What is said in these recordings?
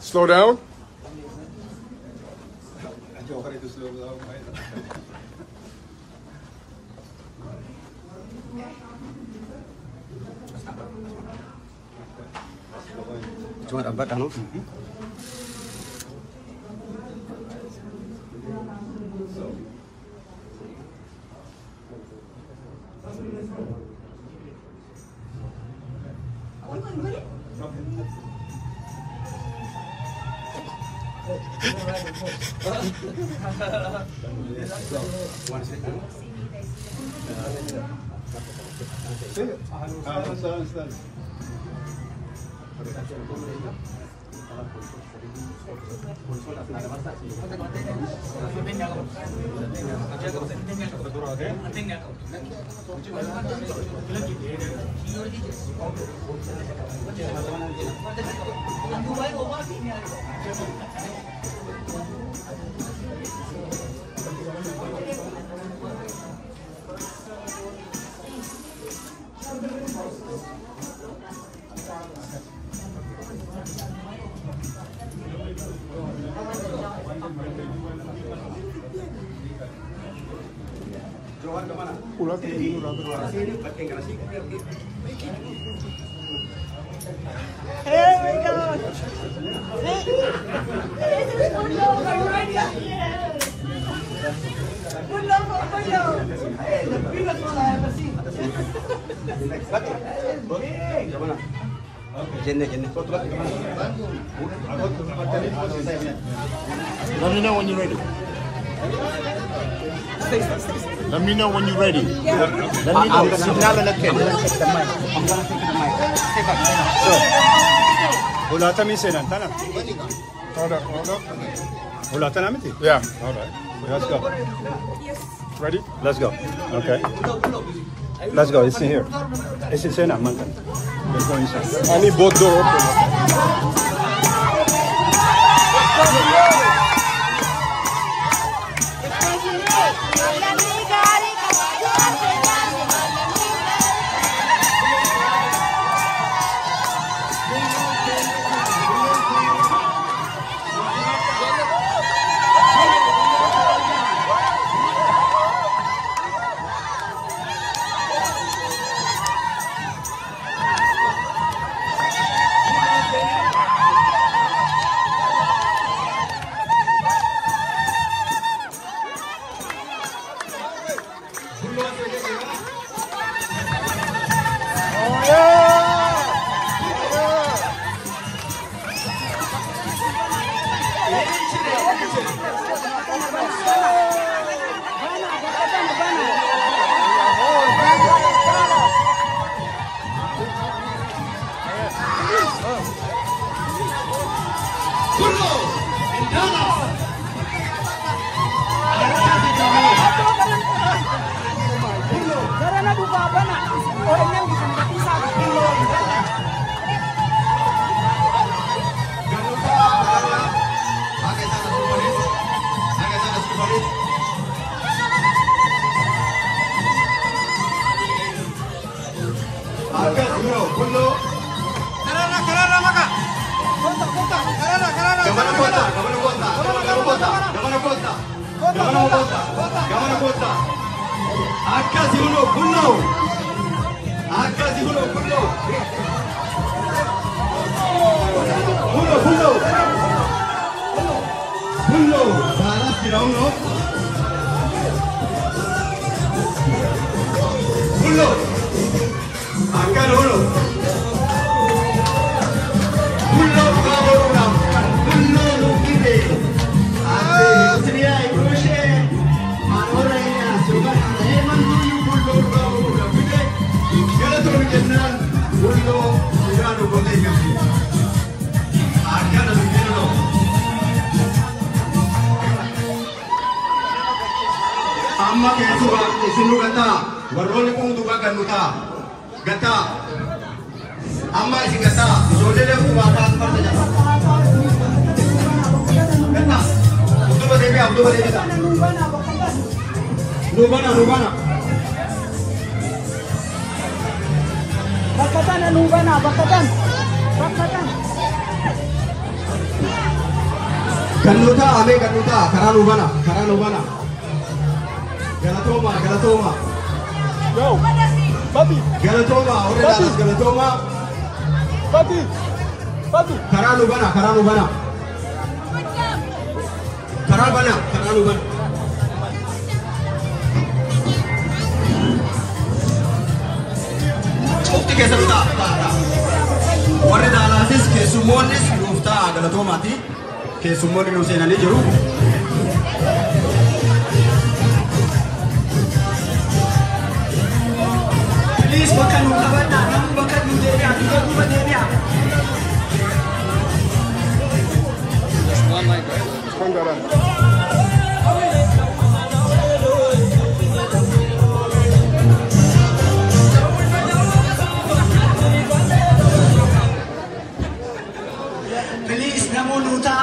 Slow down. Cuma abad anu. Pulang ke hey, my God. Let me know when you're ready. Let me know when you're ready. Yeah. Let me know. I'm gonna take the mic. Yeah. All right. Let's go. Yes. Ready? Let's go. Okay. Let's go. It's in here. It's in Sena Mountain. Let's go inside. I need both doors open. Rubana, Rubana. Bakatan, anong ba na? Bakatan. Bakatan. Ganuta, ame ganuta. Karanubana, karanubana. Galatoma, galatoma. Yo. Papi. Galatoma, orelas, galatoma. Papi. Papi. Karanubana, karanubana. Karanubana, karanubana. Warri dhalaanis keessummoonnis dhuuftaa galatoomaati. Keessummoonni nu seenanii jiru. Please bakka nu qabannaa, namni bakka nu deebi'aa, biyya duuba deebi'aa. Please, namun uta.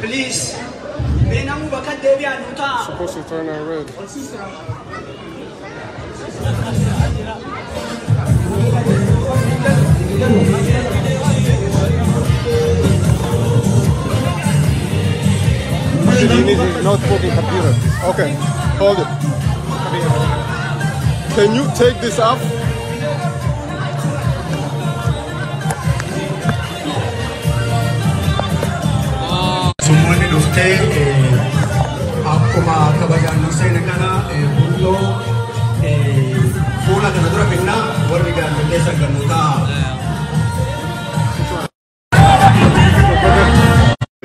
Please, be namu bakat devi anuta. Supposed to turn on red. Not putting computer. Okay, hold it. Can you take this up? Semuanya dufte, aku mah kebajikan nusen karena bundo, bola dan udara pernah berbicara desa Ganuta.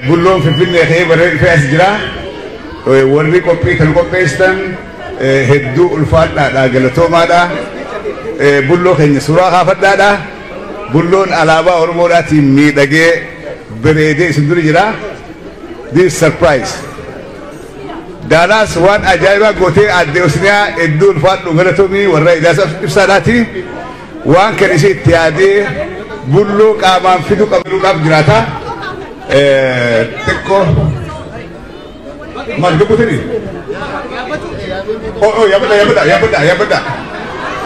Bundo Filipina hebat, keras jera, warni kopi, kalau kopi Islam. Hedduu ulfaadhaa dha galatomaadha bulloo keenya suuraa kaafadhaa dha bulloon alaabaa oromoodhaatiin miidhagee bareedee isin dura jira. This surprise daalaas waan ajaa'ibaa gootee adde osniyaa hedduu ulfaadhu galatomii warra ilaasaa ibsaadhaati waan kan ishee itti yaadee bulloo qaamaan fidu qabaduudhaaf jiraata. Xiqqoo maal dubbutanii? Oh, ya betul, ya betul, ya betul, ya betul.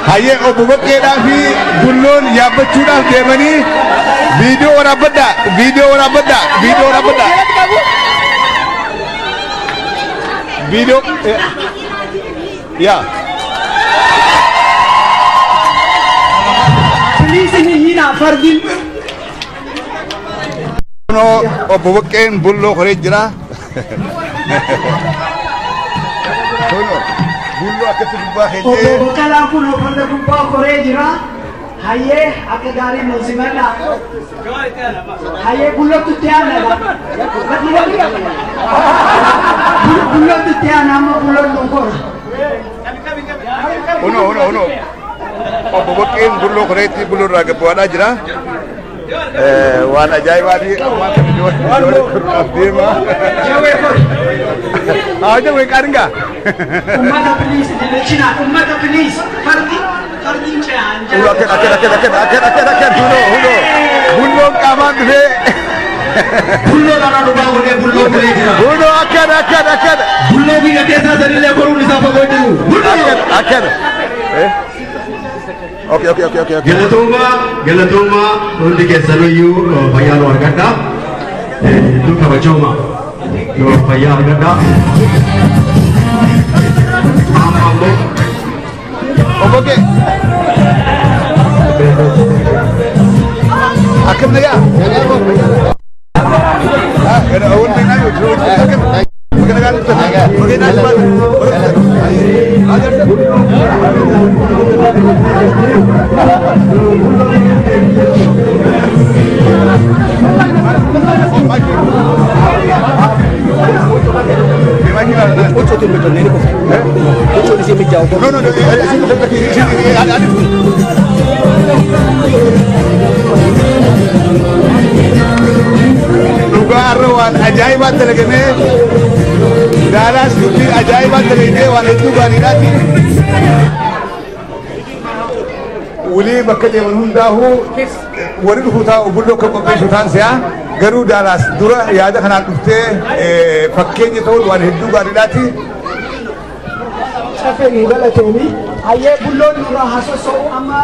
Hanya obat kedafi bulon ya betul dah dia ni video orang betul, video orang betul, video orang betul. Video, ya. Please ini hina Fardin. No obat ken bulon kerja. Bullo akan terubah hidupnya. Oh, bukan aku lupa terubah korea. Haye, aku dari musiman lah. Haye bullo tu tiada lah. Bullo tu tiada nama bullo lumpur. Ono, ono, ono. Oh, bukan bullo korea ti bullo raga puana jera. Wana jayawadi amat terjual dia mah. Aja mereka enggak. Umat apelis di China, umat apelis. Parti, parti China. Ulo ket, ket, ket, ket, ket, ket, ket, ulo, ulo, ulo kawan deh. Ulo orang lupa ulo, ulo berjaya. Ulo ket, ket, ket. Ulo bila tiada dari lebar ulo siapa kau itu? Ulo ket, ket. Okay, okay, okay, okay. Galatoma, untuk kesalu you bayar warga dah. Itu khabar cuma, you bayar warga dah. Oke. Akhirnya ya. Ah, ada awal mana itu? Akhir. Bagaimana? Bagaimana? Lugaruan ajaibat terkene, darah suci ajaibat terkene wanita wanita. Uli makan yang menundahu, warid hutan ubulok kepakai hutan saya. Garu darah, dura ya ada kanak putih, fakirnya tahu wanita wanita. شافعي ولا تاني هي بلون راح اسوسو اما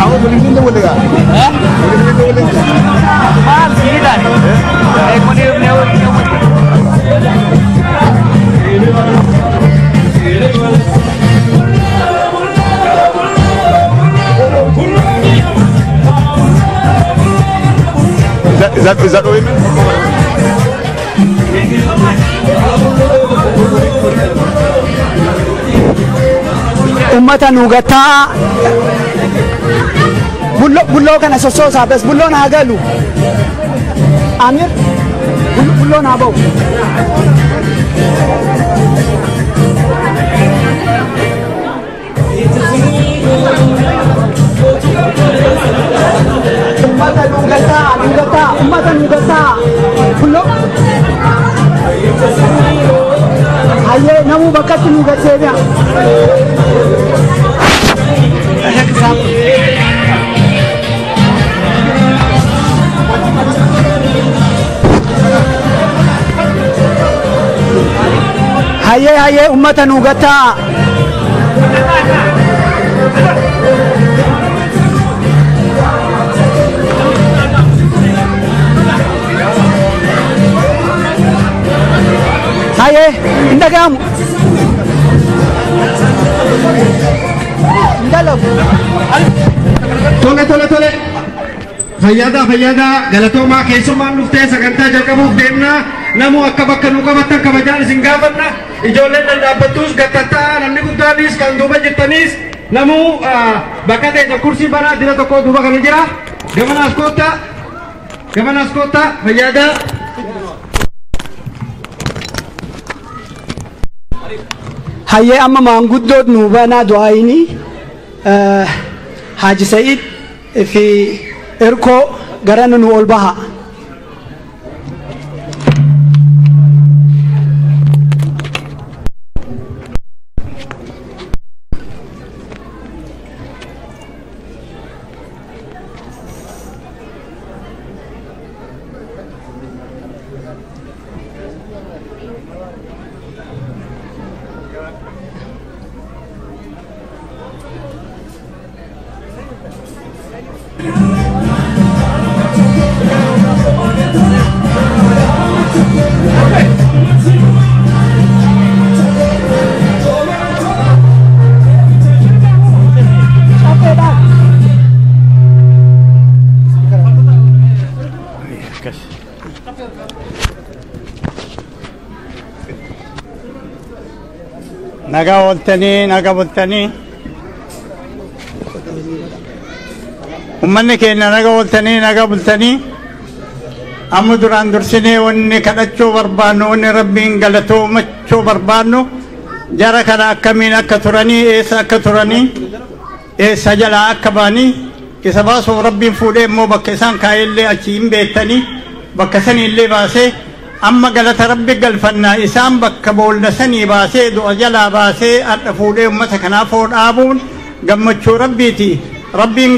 اهو بلين ده ولا ها بلين ده ولا ما سيدي ده ايه مدير Is that what you mean? Ummata nugataa bullo kana soso sabes bullo na galu Amir bullo na bau ummata nugata kullu aye namu bakati nugateya haye ummata nugata Aye, ndagamu. Ndalo. Tole. Fayyada galatoma keessumaan dhuftee sagantaa jalqabuuf deemna. Namu akka bakka nu qabatan kabajaan isin gaafanna. Ijoolleen dhaabbattus gattataa namni guddaanis kan duuba jirtanis namu bakka ta'e kursii bara dina tokko duuba kan jira. Gamana ascolta fayyada Haye amma maanguddod nubana du'aini Haji Said fi irko garana nu olbaha naga oltani ummanni keenna naga oltani amma duraan dursine wonni kadachoo barbaanno wonni rabbiin galatoomachoo barbaanno jara kana akkamiin akka turani eessa jala akka baani isa baasuu rabbiin fuudhee immoo bakka isaan kaa'ellee achiin beettanii bakka sanillee baasee amma galata rabbi galfanna isaan bakka booldasanii baasee du'a jalaa baasee adda fuudhee ummata kanaaf dhaabuun gammachuu rabbiiti rabbiin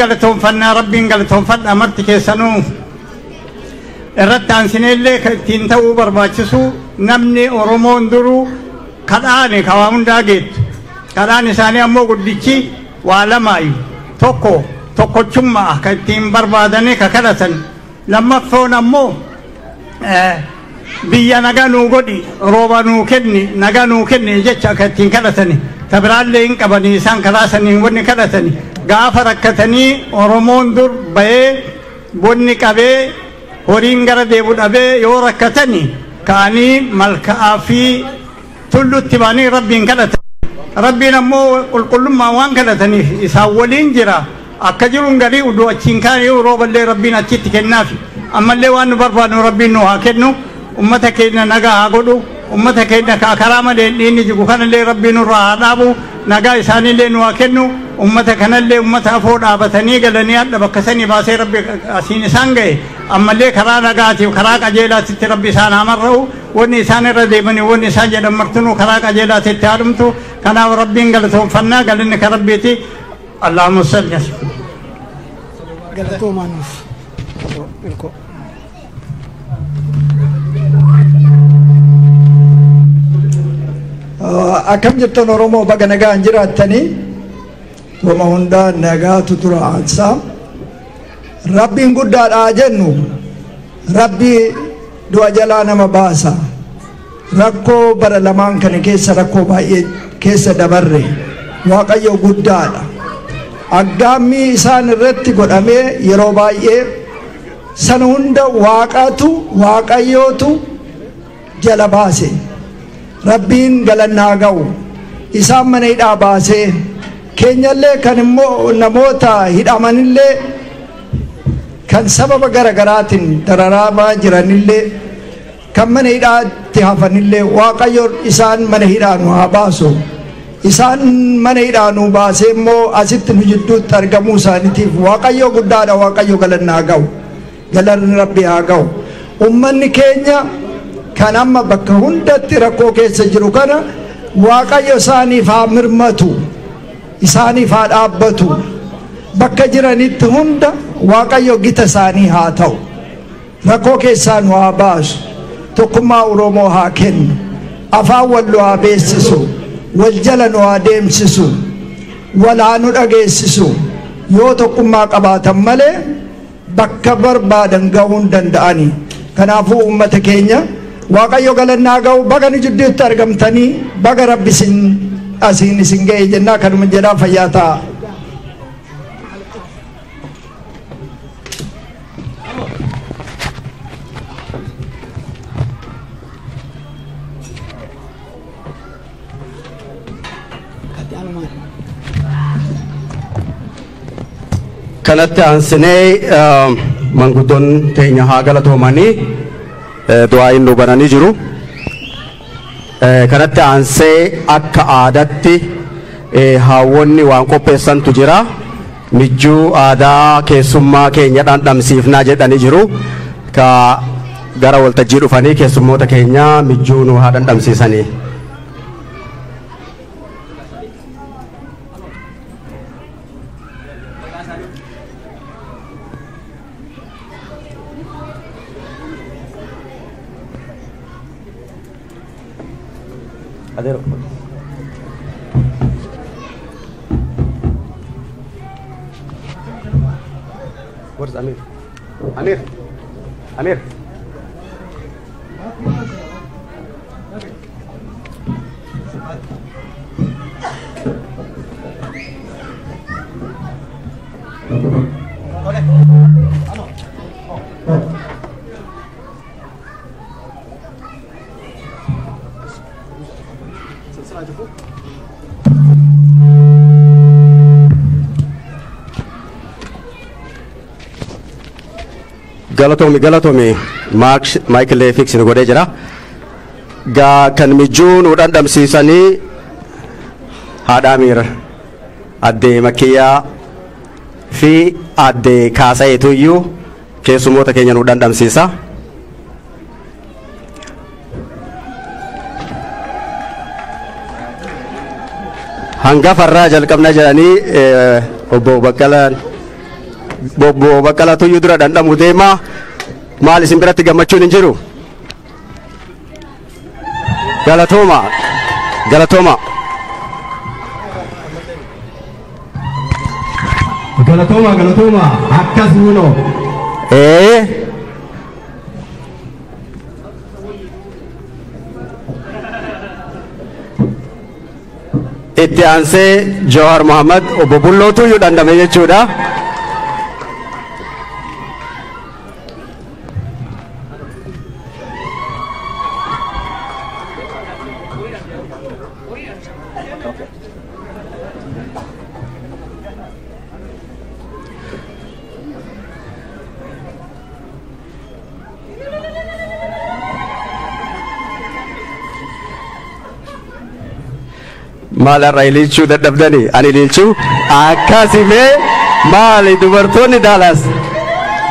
galatoonfannaa marti keessanuu irratti aansineellee ittiin ta'uu barbaachisu namni oromoon duruu kadhaane kawaa hundaa geettu kadhaan isaanii ammoo guddichi waa lamaayu tokkochummaa ka ittiin barbaadanii ka kadhatan lammaffoon ammoo biyya naganuu godhi roobanuu kenni jecha akattiin kadhatani tabiraallee hin qabanii isaan kalaasanii wonni kadhatani gaafa rakkatanii oromoon dur bayee bonni qabee horiin gara deebu dhabee yoo rakkatanii kaanii malkaa fi tullutti baanii rabbiin kadhatani rabbiin ammoo qulqullummaa waan kadhataniif isaan waliin jira akka jiruun garii uduu achiin kaanii rooballee rabbiin achitti kennaafi ammallee waan nu barbaadnu rabbiin nu haa kennu ummata keenna naga haa godhu ummata keenna karaamaleen dhiinni jiru kanallee rabbiin nurraa haa dhaabu nagaa isaaniillee nu haa kennu ummata kanallee ummata afoo dhaabatanii galanii adda bakka sanii baasee rabbi asiin isaan ga'e ammallee karaa nagaatiif karaa qajeelaatitti rabbi isaan haa marra'u wanni isaan irra deemanii wanni isaan jedhan martinuu karaa qajeelaatitti haadhumtu kanaaf rabbiin galatoonfannaa galanni ka rabbiiti allahumma salli galatoomaaniif Pilko. Akam jirtan Oromoo baga nagaa hinjiraattanii wama hundaa nagaatu tura ansaa Rabbiin guddaadhaa jennu Rabbii du'a jalaa nama baasa rakkoo bara lamaan kana keessa rakkoo baay'ee keessa dabarre Waaqayyo guddaadha aggaammi isaan irratti godhamee yeroo baay'ee san hunda Waaqayyootu jala baase Rabbiin galannaa ga'u isaan mana hidhaa baasee keenyallee kan immoo namoota hidhamanillee kan sababa garaagaraatiin dararaamaa jiranillee kan mana hidhaatti hafanillee Waaqayyoon isaan mana hidhaa nu haa baasu isaan mana hidhaa nu baasee immoo asitti nu jidduutti argamuu isaaniitiif Waaqayyoo guddaadha Waaqayyoo galannaa ga'u galanni Rabbi haa ga'u ummanni keenya kan amma bakka hundatti rakkoo keessa jiru kana Waaqayyo isaaniif haa mirmatu isaaniif haa dhaabbatu bakka jiranitti hunda Waaqayyo gita isaanii haa ta'u rakkoo keessaan haa baasu tokkummaa Oromoo haa kennu afaan wal haa beeksisu wal jala haa deemsisu wal haa nu dhageessisu yoo tokkummaa qabaatan malee bakka barbaadan ga'uu danda'ani kanaafuu uummata keenya Waaqayyo galannaa ga'u baga jidduutti argamtanii baga Rabbi asiin isin ga'e jennaa kanuma jedhaa fayyaa ta'a. Kanatti ansinee manguddoon keenya haa galatoomanii du'aa hin dhubananii jiru. Kanatti ansee akka aadaatti hawwonni waan qopheessantu jira. Mijjuu aadaa keessummaa keenya dhandhamsiifnaa jedhanii jiru. Ka gara waltajjii dhufanii keessummoota keenya mijjuu nu haa dhandhamsiisanii. Galatomi Michael Fix ni godhe jira ga kan mijuu nu dhandhamsiisanii haadamir adde makiyaa fi adde kaasayeetuyyu keessummoota keenya nu dhandhamsiisa hangafarraa jalqabna jedhanii obbo Baqqalaa Tuyyuu dura dhandhamu deema maal isin biratti gammachuun hin jiru galatooma akkas nuno itti aansee Jawhar Muhammad obbo Bulloo Tuyyuu dhandhame jechuudha. Malah Railicu dadabdani, Anilicu, akasime, Mali Dubertoni Dallas,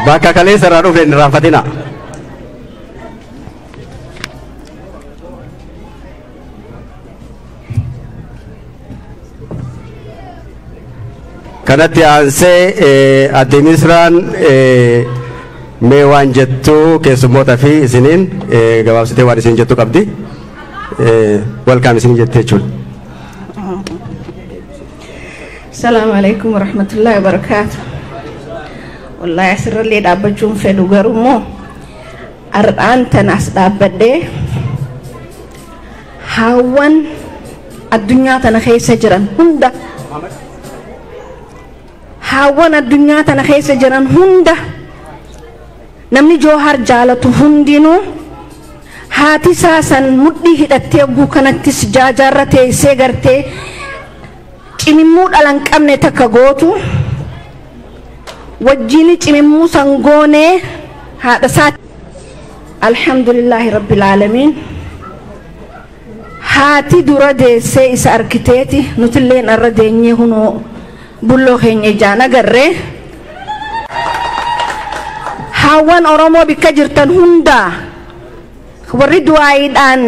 bakal kali seradu dan Rafatina. Karena tianse administran Mewan jettu keessummoota fi isiniin gabaabsitee waan isin jettu qabdi welcome isin jettee jechuudha. Assalamu alaikum warahmatullahi wabarakatuh. Wallahi asirrallee dhaabbachuun fedhu garuummoo ardaan tanas dhaabbadde hawwan addunyaa tana keessa jiran hunda namni Johar jaalatu hundinuu haati saasan mudhii hidhattee oguu kanattis jaajarratee isee gartee cimimmuu dhalan qabne takka gootu wajjini cimimmuu san goonee haadha isaa alhamdulillahi rabbil alamin haati dura deessee isa arkiteeti nutilleen arra deenyee hunoo bulloo keenya ijaan agarree hawan Oromo bika jirtan hunda warri du'aidan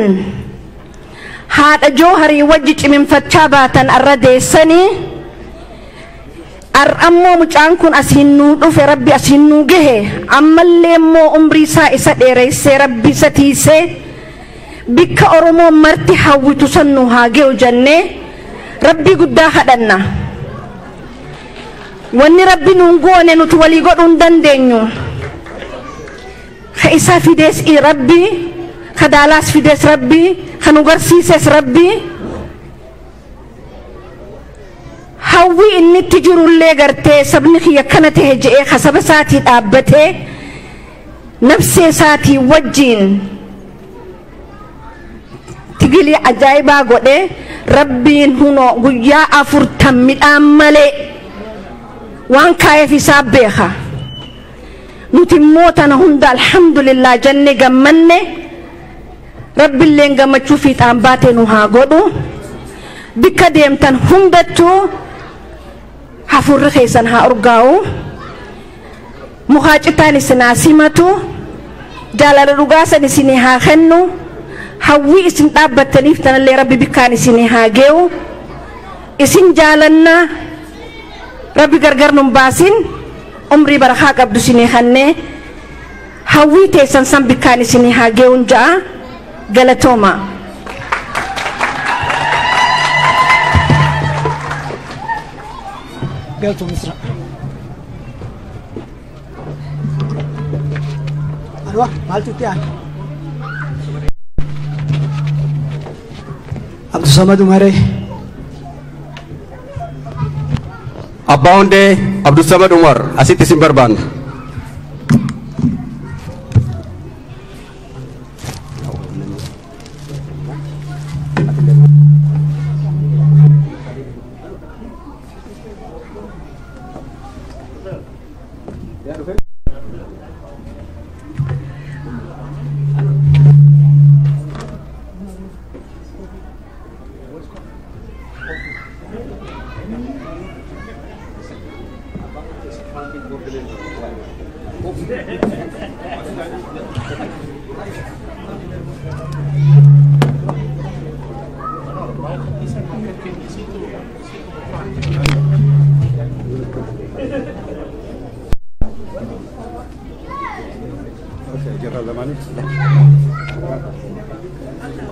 haada Johari wajji cimin faccabatan arradeessani arammo mucaan kun asinnu dhufe rabbi asinnu gehe ammallee immoo umrii isaa isa dheereyse rabbi isa tiise bika Oromo marti hawwitu sannu haageu janne rabbi guddaa kadhanna wanni rabbi nuun goone nuti walii godhuun dandeenyu Isa fides i rabbi, kadalas fides rabbi, kanugar sises rabbi. Hawi inni tijurullee gartee sabni xiyya kanate hejee khasaba saati dhaabbate nafsee saati wajjin tigili ajaiba godhe rabbiin huno guyyaa 40 midhaan malee waan kaayef isaa beekha nuti mootana hunda alhamdulillah janne gammanne rabbi leen gammachuu fi xambaate nu haa godhu bikka deemtan hundattu hafurri keessan haa urgaa'u muhaacitaan isin asimatu jaalala dhugaasan isin haa kennu hawwi isin dhaabbattaniif tanallee rabbi bikkaan isin haa geewu isin jaalanna rabbi gargar nun baasin umri barakha qabdu sini hanne hawi te san san bikani sini hage unja galatoma galto misra arwa maltu tian abdu samad umare Abaunde Abdul Samad Umar Asiti Simbarban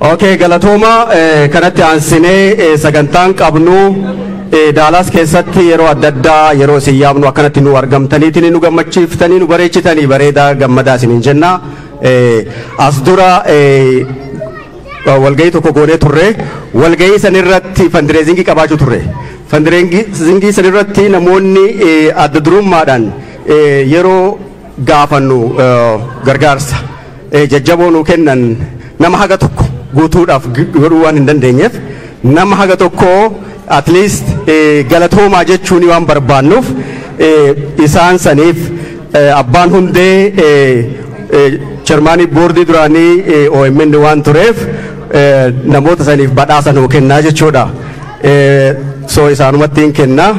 Oke galatoma kanatti ansine sagantaan qabnu Dallas keessatti yeroo adda yeroo siyaabnu akkanatti nu argamtaniitiin nu gammachiiftanii nu bareechitanii bareeda gammadaa isinin jenna asdura walgayii tokko goonee turre walgayii san irratti fundraising qabaachuu turre fundraising san irratti namoonni adda durummaadhaan yeroo gaafannu gargaarsa jajjaboonu kennan nama haga tokko guutuudhaaf godhuu waan hin dandeenyeef nama haga tokko at least galatooma jechuun waan barbaannuuf isaan saniif abbaan hundee Chairman board duraanii OMN waan tureef namoota saniif badhaasa nuu kennaa jechuudha so isaanumatti hin kennaa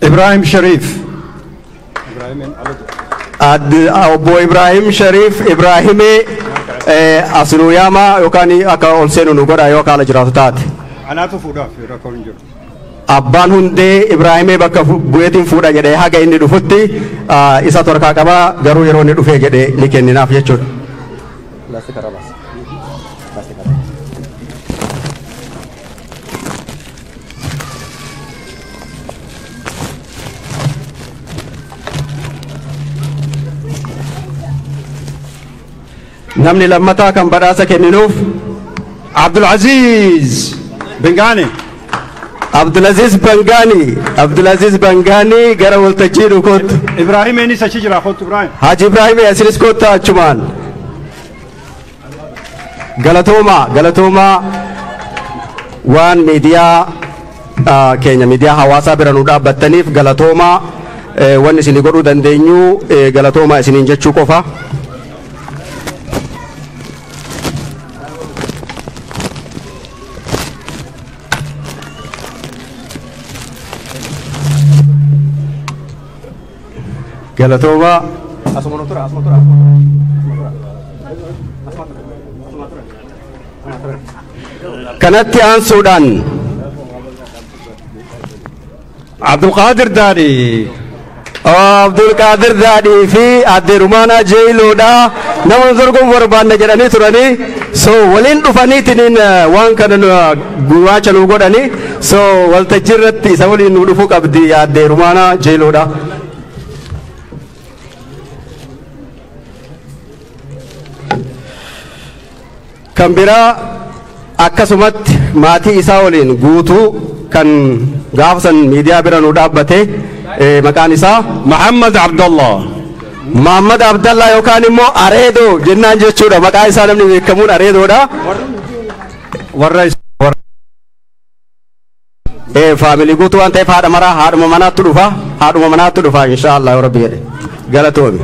Ibrahim Sharif Obbo Ibrahim Sharif Ibrahim asinu yama yokani aka olsenu nugora yokala jiratu taati anatu fuda fi rakonjo abbaan hundee Ibraahimee bakka bu'eetiin fuudha jedhee haga inni dhufutti isa torkaa qabaa garuu yeroo inni dhufee jedhee ni kenninaaf jechuudha. Namni lammataa kan badhaasa kenninuuf Abdulaziz Bengani. Abdulaziz Bengani gara waltajjii dhukoot Ibraahim eenis achi jira khot Ibraahim Haji Ibraahim asinis kotta achumaan Galatooma waan miidiyaa Kenya miidiyaa hawaasa bira nu dhaabbattaniif Galatooma waan isin godhuu dandeenyu Galatooma isiniin jechuu qofa. Galatooma kanatti aansuudhaan Abdul Qadir Daadi fi Adde Rumaana Jayloodha nama zorgoon barbaanne jedhanii turanii so waliin dhufaniitiin waan kana guraacha nu godhani so waltajjii irratti isa waliin nu dhufuu qabdi Adde Rumaana Jayloodha. Kambira akkasumat mati isa waliin guutu kan gaafsan miidiyaa bira nu dhaabbate maqaan isa Muhammad Abdullah yookaan immoo Areedo jennaan jechuudha. Maqaan isaa namni beekamuun Areedoodha. Family guutu waan ta'eef haadha maraa haadhuma manaatti dhufa inshaAllah yoo Rabbi jedhe galatoomi.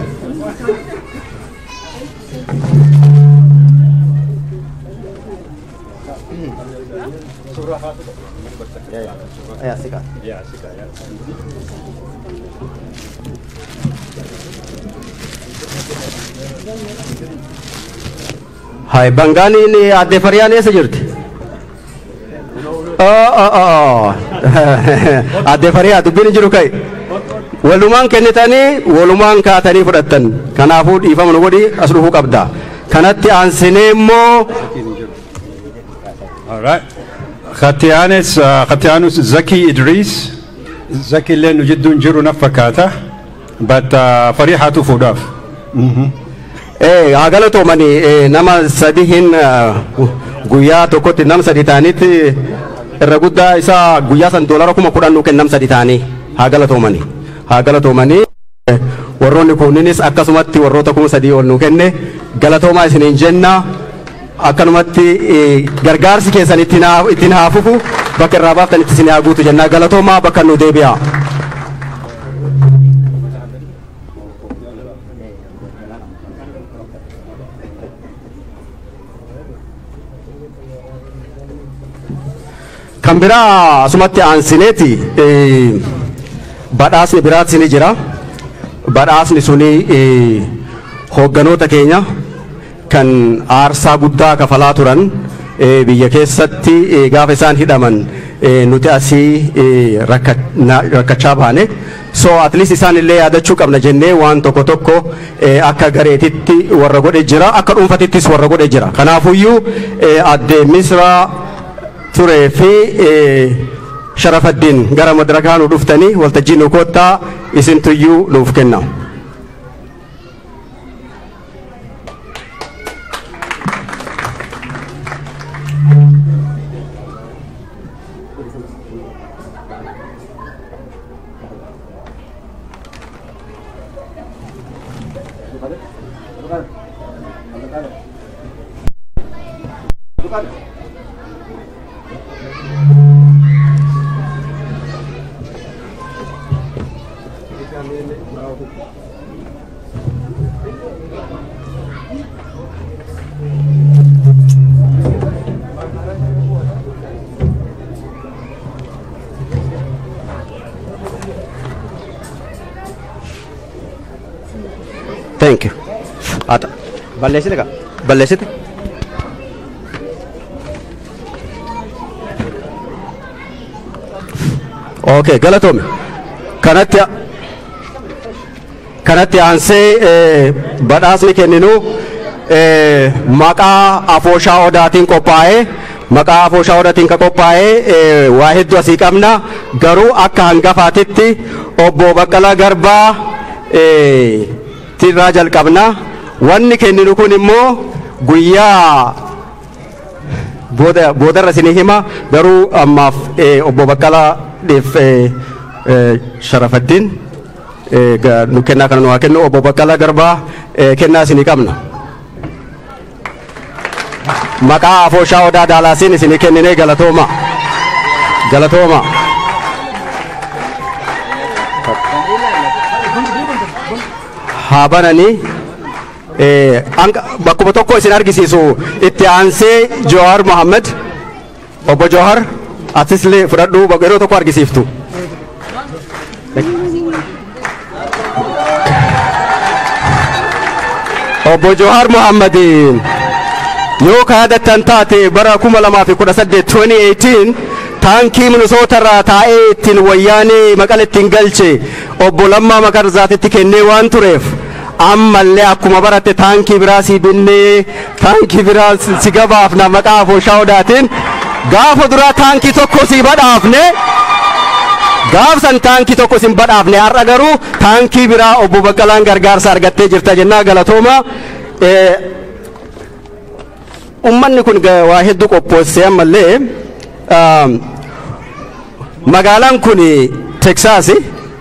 Hai Bengani ini Adde Faryaanee sejurti. Adde Faryaa tu bini jiru kai. Walumaan kenitani, walumaan kaatani fudatan. Kanaafuu dhiifama nu godhi asluufuu qabda. Kanatti aansinee immoo Khatiyaanus Zaki Idris Zaki illee nu jidduun jiru na fakkaata but Farihaatu fuudhaaf. Galatoomani nama sadiin guyyaa tokkotti nama sadi ta'anitti irra guddaa isaa guyyaa san $10,000 nu kennan sadi ta'anii haa galatoomani warroonni kunninis akkasumatti warroota 3,000 ol nu kenne galatoomaa isiniin jenna. Akkanumatti gargaarsi keessan ittiin haafufu bakka irraa baaftan itti isin haaguutu jennaa Galatoomaa bakka nu deebi'a. Kan biraa asumatti aansineeti badhaasni biraati ni jira. Badhaasni suni hoogganoota keenya kan aarsaa guddaa kafalaa turan biyya keessatti gaafa isaan hidhaman nuti asii rakkachaa baane so at least isaan illee yaadachuu qabna jennee waan tokko akka gareetitti warra godhe jira akka dhuunfatittis warra godhe jira. Kanaafuyyuu Adde Misraa turee fi Sharafaddiin gara madarakaa nu dhuftanii waltajjii nu koottaa isintuyyuu nuuf kenna. Thank you. Ata. Balesite. اوكي غلطومي كانت انسي بداسني كننو مقا افوشا وداتين كوباي مقا افوشا وداتين كوباي واحد وسيقمنا غرو اكان غفاتتي اوبو بكلا غربا تيراجل قبنا واني كننو كنمو غيا Boda rasini hima baru maaf Obbo Bakkala def Sharafuddin ga nukenna kan wa kenno Obbo Bakkala garba kenna sini kamna maka afo shawda dala sini kenne galatoma habanani bakuma tokko isin argisiisu itti aansee Jawhar Mohammed Obbo Jawhar atislee fudhadhu yeroo tokko argisiiftu Obbo Jawhar Mohammed yoo kaadattan taate bara 2018 taankii Minnesota irraa taa'ee ittiin wayyaanee maqalettiin galche Obbo Lammaa Magarsaatitti kennee waan tureef amma le akuma barate tanki birasi binne tanki birasi sigaba afna maka fo shaudatin gafo dura tanki tokko si badafne gaf san tanki tokko sin badafne aragaru tanki bira Obbo Bakkala gargar sargatte jirta jenna galatoma ummanni kun ga wahiddu qoposse amma le magalan kuni Texas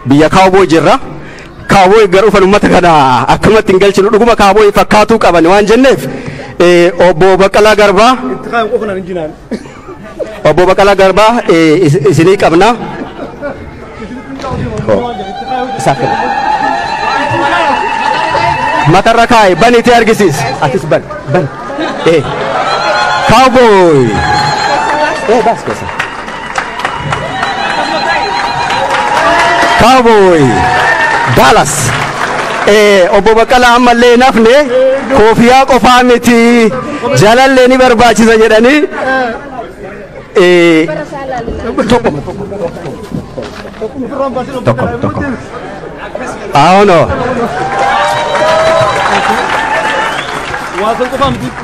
biya kawo jirra kawoy garufan ummata kana akuma tingalchi duguma kawoy fakatu qaban wan jennef Obbo Bakkala garba isini qabna matarakai bani tiargisis atis ban cowboy bas kosa cowboy Dallas Obbo Bakkala ammallee nafne kofiyaa qofaa miti jalallee ni barbaachisa jedhanii tokko aano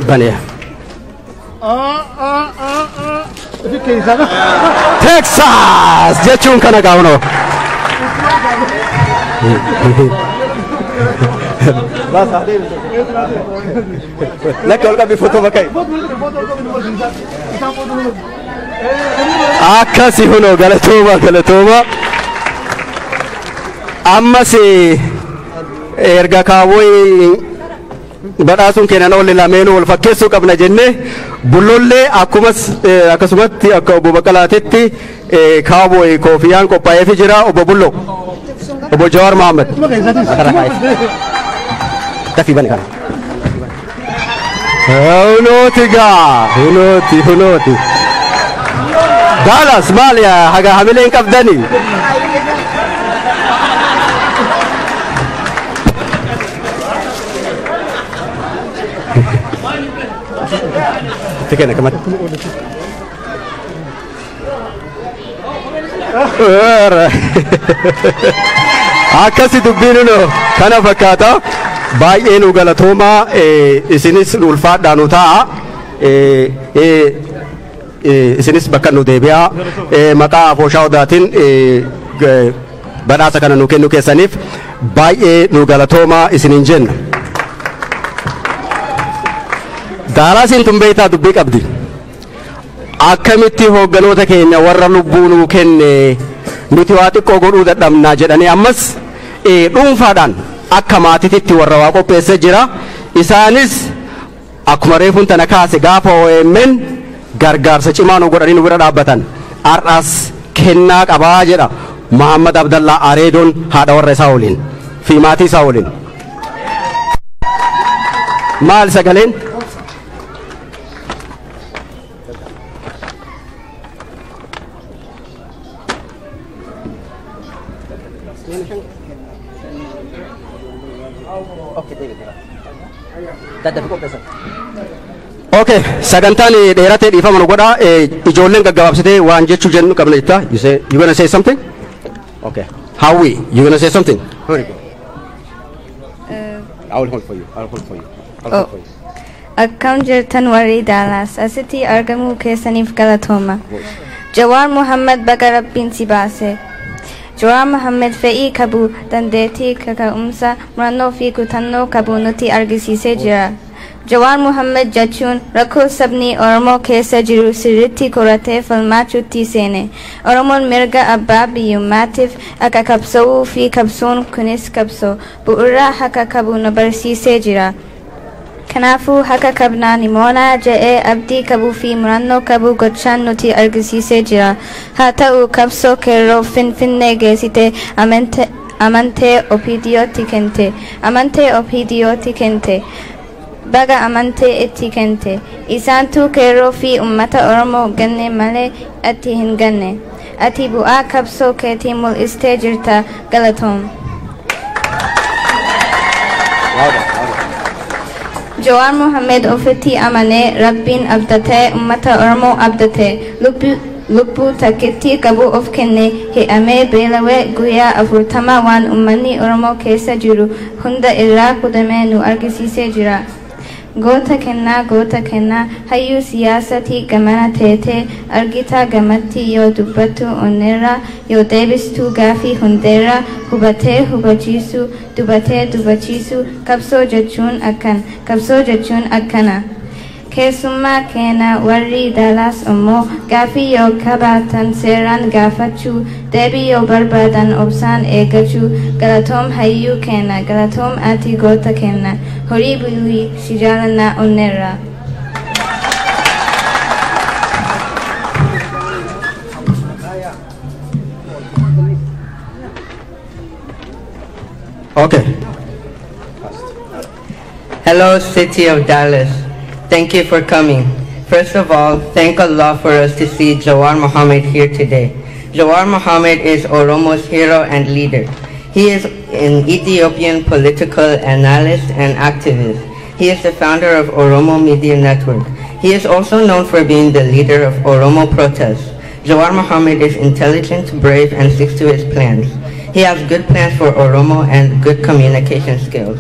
bane Texas jechuun kana gaawno akkasi huno galatoma ammas erga kaawwee badhaasun keenan olle lameenuu wal fakkeessuu qabna jenne bullollee akkasumatti akka Obbo Bakkalaatitti kaawwee koofiyaan qophaa'ee fi jira Obbo Bullo Obbo Jawhar Mohammed tapi balik kan hunoti Dallas malia haga hamilin kabdani tikena kamat akasi dubbinno kana fakata baay'ee nu galatoma isinis ulfaadhaanu taa isinis bakka nu deebi'a maqaa fooshaawdaatin badhaasa kana nu kennu keessaniif baay'ee nu galatoma isinin jenna daalasin tumbeetaa dubbii qabdi akkamitti hoogganoota keenya warra lubbuu nu kenne nuti waa xiqqoo godhuu dadhabnaa jedhanii ammas dhuunfaadhaan akka maatiitti warra waa qopheessee jira isaanis akkuma reefuun tana kaase gaafa OMN gargaarsa cimaa nu godhanii nu bira dhaabbatan har'as kennaa qabaa jedha Muhammad Abdallah Areedoon haadha warra isaa waliin fi maatii isaa waliin maal sagaleen Oke, sagantani daerate di famano goda ijolen gaggababsite waan jechu jennu qabneta. You gonna say something? Okay. Howie, you gonna say something? Here we go. I will hold for you. I'll hold for you. Akkam jirtan warii dalas asiti argamu keessaniif galatoma. Jawaar Muhammad baga rabbiin si baase. Jawaar Muhammad fe'ii qabu dandeetii kaka'umsa murannoo fi kutannoo qabu nuti argisiisee jira. Jawaar Muhammad jechuun rakkoo sabni Oromoo keessa jiru sirriitti qoratee falmachuutti seene. Oromoon mirga abbaa biyyummaatiif akka qabsoowuu fi qabsoon kunis qabsoo bu'uuraa haqa qabu nu barsiisee jira. Kanaafuu haqa qabnaan immoo je'ee abdii qabuu fi murannoo qabu gochaan nuti argisiisee jira. Haa ta'u qabsoo kerroo Finfinnee geessite amantee Opiidiyootti kente. Baga amantee itti kente. Isaantu kerroo fi ummata Oromoo ganne malee ati hin ganne. Ati bu'aa qabsoo keetii mul'istee jirta galatoom. Jawaar Muhammad ofitti amane rabbiin abdatee ummata Oromoo abdatee lubbuu takkitti qabu of kenne he'amee beelawee guyyaa 40 waan ummanni Oromoo keessa jiru hunda irraa kudamee nu argisiisee jira. Goota kennaa hayyuu siyaasatii gamana teetee argitaa gamattii yoo dubbattu onerraa yoo deebistuu gaafii hundeerraa hubatee hubachiisu qabsoo jechuun akkana. Keessummaa keena warri Dalas immoo gaafii yoo qabaatan seeraan gaafachuu deebii yoo barbaadan obsaan eegachuu galatoom hayyuu keena galatoom ati goota kenna horii bu'ii si jaalannaa onnerra. Okay. Hello, City of Dallas. Thank you for coming. First of all, thank Allah for us to see Jawaar Muhammad here today. Jawaar Muhammad is Oromo's hero and leader. He is an Ethiopian political analyst and activist. He is the founder of Oromo Media Network. He is also known for being the leader of Oromo protests. Jawaar Muhammad is intelligent, brave, and sticks to his plans. He has good plans for Oromo and good communication skills.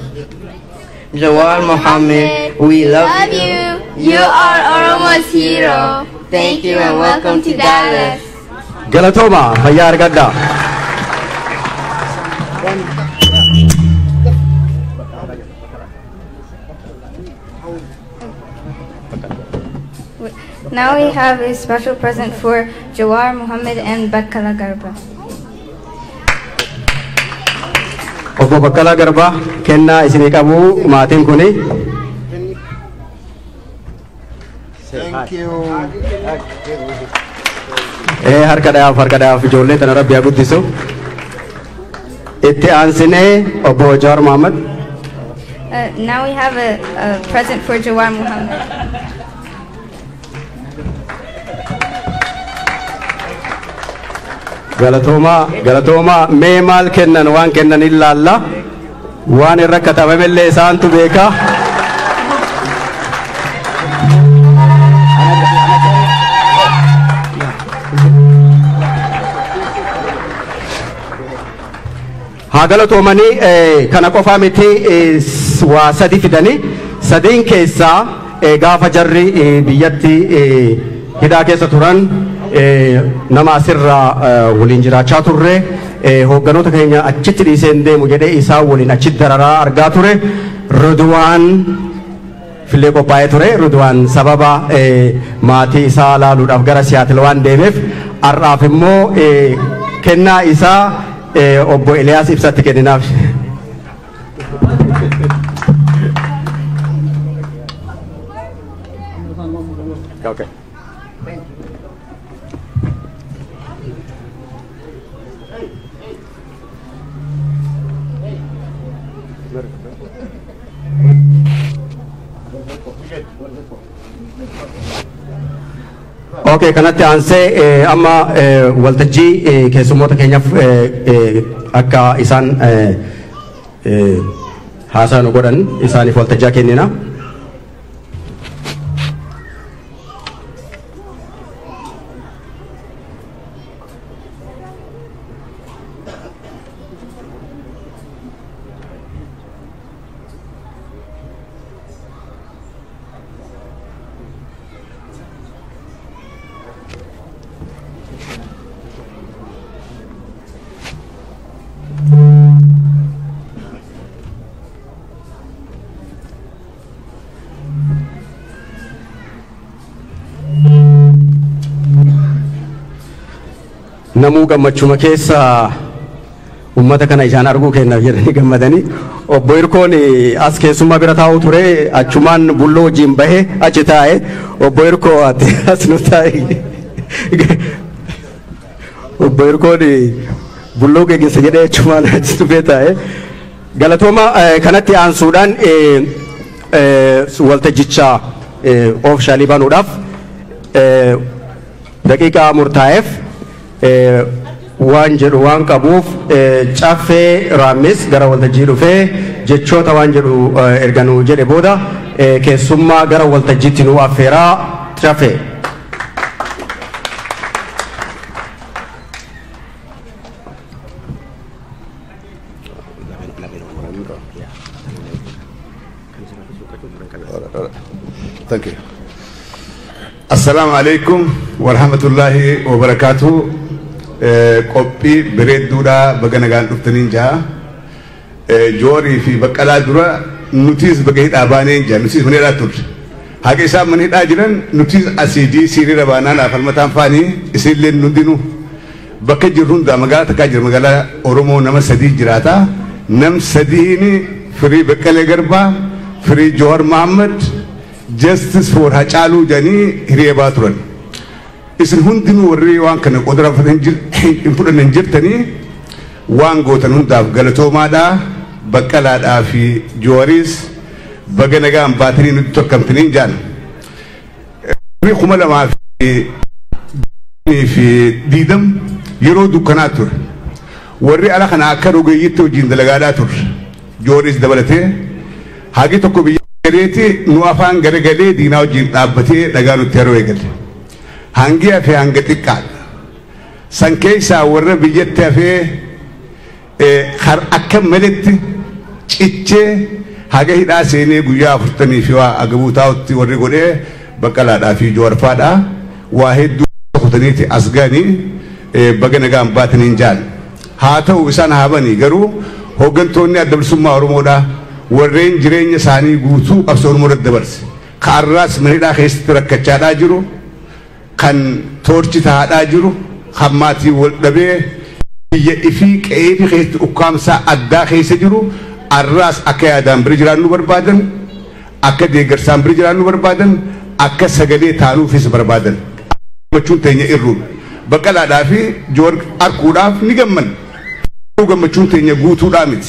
Jawaar Muhammad, we love you. You are Oromo's hero. Thank you and welcome to Dallas. Galatoma, Hayar Gadda. Now we have a special present for Jawaar Muhammad and Bakkala Garba. Obbo Bakkala Garba, kenna isini kamu maatiin kuni. Thank you. Harkadaaf ijoollee tan rabbiyaa guddisu. Itti aansine obbo Jawaar Muhammad. Now we have a present for Jawaar Muhammad. Galatoma me maal kennan waan kennan illalla waan irra katabamelle isaantu beeka. Ha galatomani kana qofa miti waa sadi fidani sadiin keessa gaafa jarri biyyatti hidhaa keessa turan nama sirra waliin jiraachaa turre hogganoota keenya achitti dhiiseen deemu jedhee isaa waliin achitti dararaa argaa ture. Ridwaan fillee qophaa'ee ture. Ridwaan sababa maatii isaa laaluudhaaf gara Siyaatil waan deemeef har'aaf immoo kennaa isaa obbo Eliyaas Ibsatti kenninaaf. Okay. Okay, kanatti aansee amma waltajjii keessummoota keenyaaf akka isaan haasaan godhan isaaniif waltajjaa kennina. namuu gammachuma keessa ummata kana isaan arguu kennaaf jedhanii gammadanii obbo Irkoon as keessummaa bira taa'u ture achumaan bulloo wajjin bahee achi taa'e obbo Irkoo ati as nu taa'e obbo Irkoon bulloo geggeessa jedhee achumaan achi dhufee taa'e galatooma kanatti aansuudhaan waltajjichaa of shaalibanuudhaaf daqiiqaa murtaa'eef waan jedhu waan qabuuf caffee raamis gara waltajjii dhufee jechoota waan jedhu erga nuu jedhe booda keessummaa gara waltajjiitti nuu affeeraa caffee. Thank you. Assalamu alaikum warahmatullahi wabarakatuh. Kopi beredura baganagan uftaninja. Jori fi bakala dura nutis bagahit abaninja nutis meniratur. Hakisah menit ajaran nutis asidi siri rabanan afalmatan fani isilen nudinu. Bakajirunda magala takajir magala oromo nama sadi jirata nam sadi ini free bakale garba free Johor Muhammad. Justice for Hachalu Jani Hiriabatron. Is Hundinu Riwan can order of an important in Jiptani, one got an Hundav Galatomada, Bacalad Afi, Joris, Baganagan Batrin to Company Jan. Rikumala Didam, Yero Ducanatur, Wari Alakanakarugaito Jin Delegadatur, Joris Devalate, Hagito Kobi. Kereti nuafan gara-gara di nau jinta beti negara teroegal. Hangi apa yang ketikat? Sangkai sahur bijet tapi har akam melit icce hagih nasi ini guya furtani siwa agabu tahu tiwari gore bakal ada fijor pada wahid furtani ti asgani baganagam batinin jal. Hatu usan habani garu hogan tuanya double summa ormoda. Warren jirenya sani gusu absor murad dabars. Kharas merida khistrak kacada juru, kan torchi thada juru, khamati wadabe. Iya ifik ebi khist ukam sa adda khise juru. Arras akayadam berjalanu berbadan, akadegar sam berjalanu berbadan, akasagade tharufis berbadan. Macuntenya irru. Bakal adafi jor arkudaf nigamman. Ugam macuntenya gusu damit.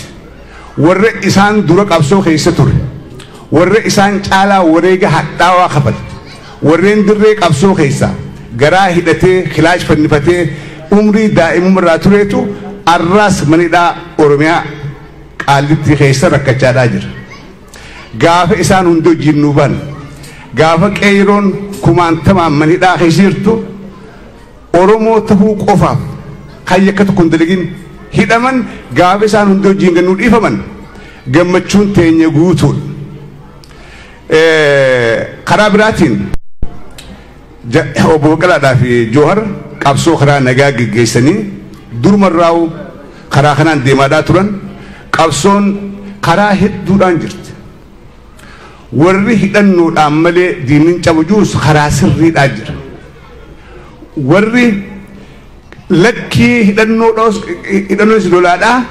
Warre isan durak abso keisa tur, warre isan cala warrega hatawa kapat, warren durek abso keisa, gara hidate khilaj pernipate umri daim merature itu arras menida orangnya aliti keisa rakacada jir, gaf isan untuk jinuban, gafak airon kumantama menida keisir tu oromo tuhuk ofaf, kayakat kundeligin. Hidaman gawesan untuk jingganul ifaman gemacun tenya gutul karabratin obokala dafi Johor kapso khara naga gegesani durmar rau khara khanan demada turan kapson khara hiddudan jirt warri hidannu amale dinin cabujus khara sirri dajir warri Lekki hidannos dolada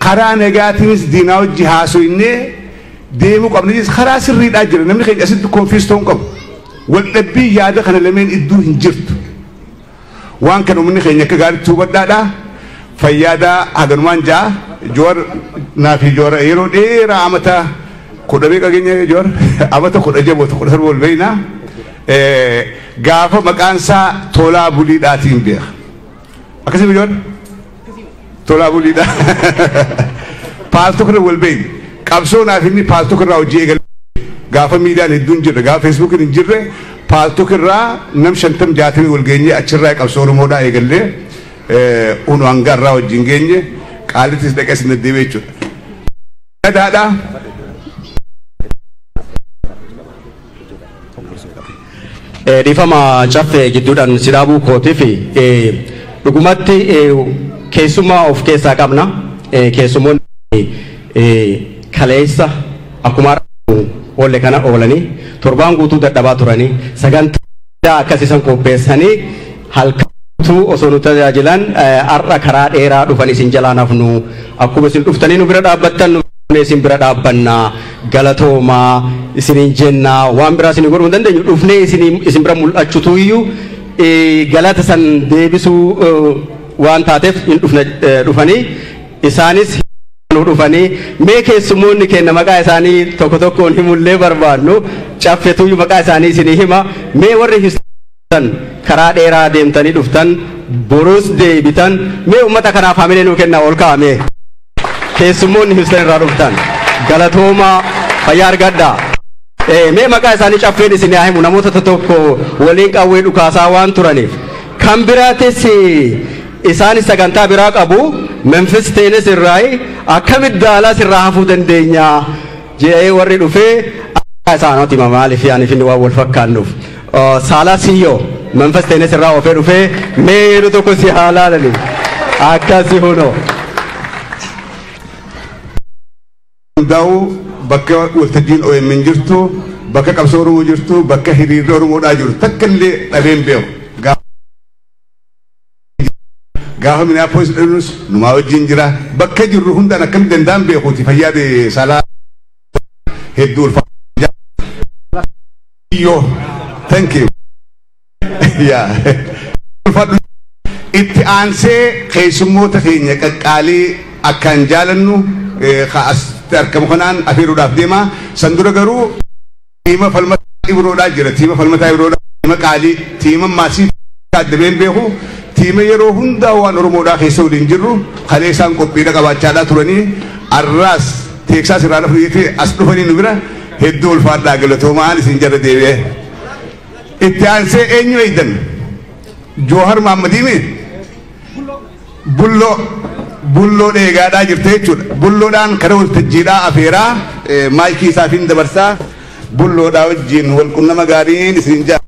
kara negativis dinau jihasu ini demu kabnis kara sirri dajir namni kaya asid konfis tongkab waltabi yada kana lemen iddu hinjirt wan kanu mni kaya kagari tubat dada fayada agan wanja jor nafi jor ayro dera amata kudabe kagenya jor amata kudaje bot kudar bol beina gafa makansa tola buli datin biya Akasi bujon, tola bulida. Palsu kena walbein. Kapso na fini palsu kena ojiegal. Gafa media ni dunjir, gafa Facebook ni dunjir. Palsu kena nam shantam jatri walgenye. Acirra kapso rumoda egalle. Unu anggarra ojingenye. Kalitis dekas ni dewecut. Ada. Di fama cafe gitu dan sirabu kotifi. Dukumati kesuma of kesa kabna kesumon kalesa akumar oleh karena olani turban gutu dapat turani segan tidak kasih sang kopesani hal tu osonuta jalan arra karaa dheeraa dhufan isin jalaanaaf nu akkuma isin dhuftanii nu bira dhaabbattan nu isin bira dhaabbanna galatooma isin jenna waan bira isin godhu dandeenyu dhufne isin bira mul'achutu iyyu galata san deebisu waan taateef in dhufna dhufanii isaanis dhufanii mee keessumoonni kenna maqaa isaanii tokko tokkoon himullee barbaannu caffeetu maqaa isaanii isin hima mee warri karaa dheeraa deemtanii dhuftan borus deebitan mee ummata kanaaf hamilee nuu kenna ol kaa'ame keessumoonni Houston irraa dhuftan galatooma fayyaa argaddaa mee maqaa isaanii caffeen isin yaa himu namoota tokko waliin qawwee dhukaasaa waan turaniif kan biraatis isaanis sagantaa biraa qabu Memphis Tennis irraay akkamitti Dallas irraa hafuu dandeenya jee warri dhufee isaanoti maaliif yaani finni waa wal fakkaannuuf salasiyo Memphis Tennis irraa ofee dhufee meeru tokko si halaalani akkasi hono dau bakka waltajin oo min jirtu bakka qabsooruu jirtu bakka hiriiroo rumoodhaa jirtu takkallee dhabeen beeku gaafa minaa polis dhunus numaa wajjin jira bakka jirru hundaan akkam dandaan beekuuti fayyaade salaa hedduu yo thank you yeah itti aansee keessummoota keenya qaqqaalii akkaan jaalannu kaas arkamu kanaan afiiruudhaaf deema san dura garuu tiima falmataa ibroodhaa jira tiima falmataa ibroodhaa tiima qaalii tiima maasii addabeen beeku tiima yeroo hundaa waan oromoodhaa keessa waliin jirru kalee isaan qophiidha qabaachaadhaa turanii arraas teeksaas irraa dhufanii as dhufanii nu bira hedduu ulfaadhaa galatoomaan isin jara deebi'ee Itianse enyu iden Johar Muhammadi me bullo de gada jirte chul bullo dan karawul tajira afera maiki safin dabarsa bullo daw jin wal kunna magari sinja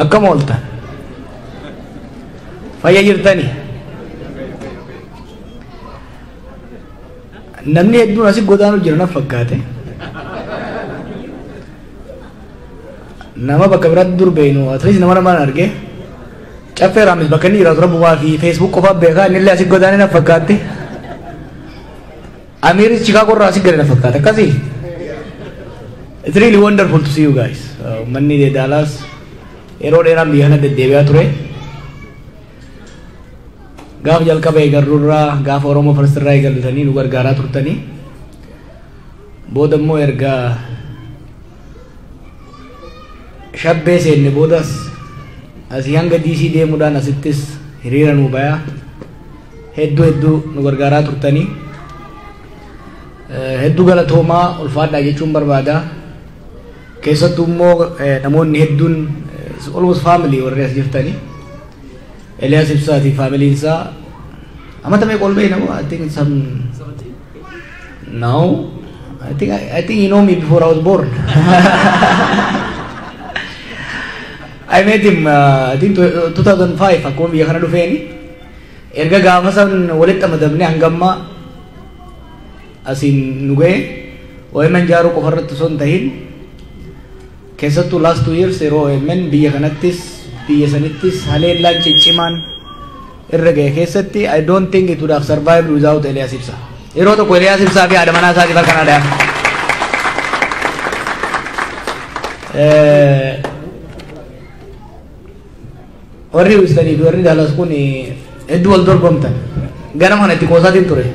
Akka moolta fayyaa jirtani namni hedduun asii godaanuu jiran fakkaate nama bakka biraatti durbeenu atlees nama namaan arge caffee raamis bakka inni jiraatu rabbumaa fi Facebook qofa beekaa innillee asii godaanee na fakkaate Amiris Chicago irraa asii gadi na fakkaate akkasii It's really wonderful to see you guys manni de Dallas Error era biana de debea ture. Gaaf jalqaba eegarruurraa gaaf Oromoo farsirraa eegallatanii nu gargaaraa turtanii. Booda immoo erga shabbee seenne boodas asii hanga DC deemuudhaan asittis hiriira nu bayaa hedduu nu gargaaraa turtanii. Hedduu galatoomaa ulfaadhaa jechuun barbaada. Keessattuu immoo namoonni hedduun It's almost family or as giftani. Elias Ibsati family insa. Amata me kolbe na I think some. No, I think you know me before I was born. I met him I think 2005. Aku biya kana dufeni. Erga gamasan walit amadamne hangamma asin nuge. Oy manjaru ko harrat son tahin. Keesattuu last 2 years yeroo men biyya kanattis biyya sanittis haleellaan ciccimaan irra ga'e keessatti I don't think it would have survived without Elias Ibsa. Yeroo tokko Elias Ibsaa fi haadha manaa isaatiif harka naadhaa. Warri Houstoniif warri Dallas kun hedduu wal dorgomtan ganama kana itti qoosaatiin ture.